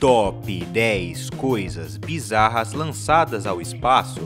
Top 10 coisas bizarras lançadas ao espaço.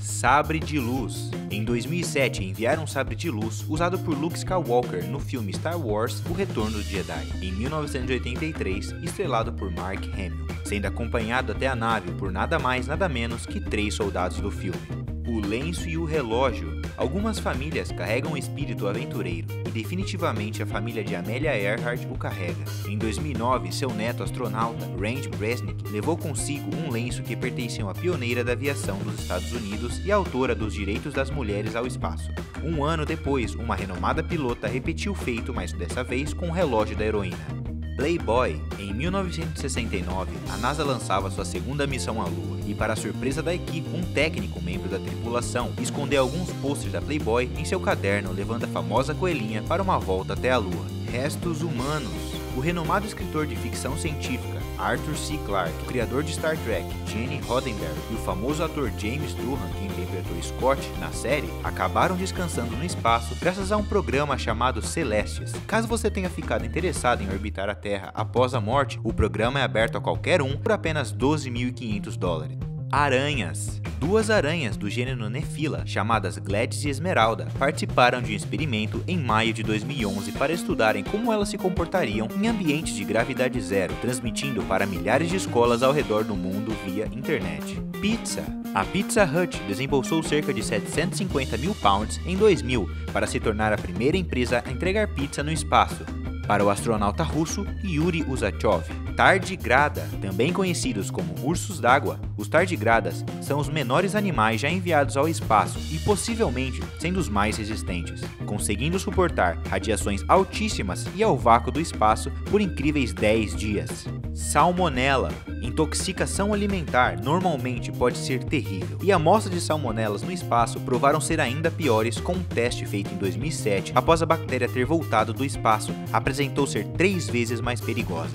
Sabre de luz. Em 2007, enviaram um sabre de luz usado por Luke Skywalker no filme Star Wars, O Retorno do Jedi, em 1983, estrelado por Mark Hamill, sendo acompanhado até a nave por nada mais nada menos que 3 soldados do filme. O lenço e o relógio. Algumas famílias carregam o espírito aventureiro, e definitivamente a família de Amelia Earhart o carrega. Em 2009, seu neto astronauta, Randy Bresnick, levou consigo um lenço que pertenceu à pioneira da aviação dos Estados Unidos e autora dos direitos das mulheres ao espaço. Um ano depois, uma renomada pilota repetiu o feito, mas dessa vez com o relógio da heroína. Playboy. Em 1969, a NASA lançava sua segunda missão à Lua e, para a surpresa da equipe, um técnico membro da tripulação escondeu alguns pôsteres da Playboy em seu caderno, levando a famosa coelhinha para uma volta até a Lua. Restos humanos. O renomado escritor de ficção científica Arthur C. Clarke, o criador de Star Trek, Gene Roddenberry, e o famoso ator James Doohan, que interpretou Scott na série, acabaram descansando no espaço graças a um programa chamado Celestias. Caso você tenha ficado interessado em orbitar a Terra após a morte, o programa é aberto a qualquer um por apenas $12.500. Aranhas. Duas aranhas do gênero Nephila, chamadas Gladys e Esmeralda, participaram de um experimento em maio de 2011 para estudarem como elas se comportariam em ambientes de gravidade zero, transmitindo para milhares de escolas ao redor do mundo via internet. Pizza. A Pizza Hut desembolsou cerca de 750 mil pounds em 2000 para se tornar a primeira empresa a entregar pizza no espaço, para o astronauta russo Yuri Usachov. Tardigrada. Também conhecidos como ursos d'água, os tardigradas são os menores animais já enviados ao espaço e possivelmente sendo os mais resistentes, conseguindo suportar radiações altíssimas e ao vácuo do espaço por incríveis 10 dias. Salmonella. Intoxicação alimentar normalmente pode ser terrível, e amostras de salmonelas no espaço provaram ser ainda piores com um teste feito em 2007 após a bactéria ter voltado do espaço, apresentou ser 3 vezes mais perigosa.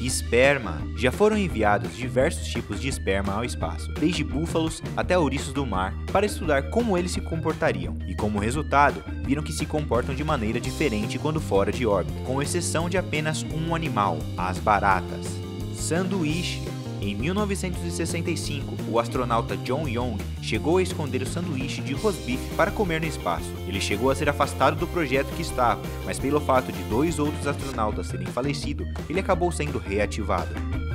Esperma. Já foram enviados diversos tipos de esperma ao espaço, desde búfalos até ouriços do mar, para estudar como eles se comportariam, e como resultado, viram que se comportam de maneira diferente quando fora de órbita, com exceção de apenas um animal, as baratas. Sanduíche. Em 1965, o astronauta John Young chegou a esconder o sanduíche de rosbife para comer no espaço. Ele chegou a ser afastado do projeto que estava, mas pelo fato de 2 outros astronautas terem falecido, ele acabou sendo reativado.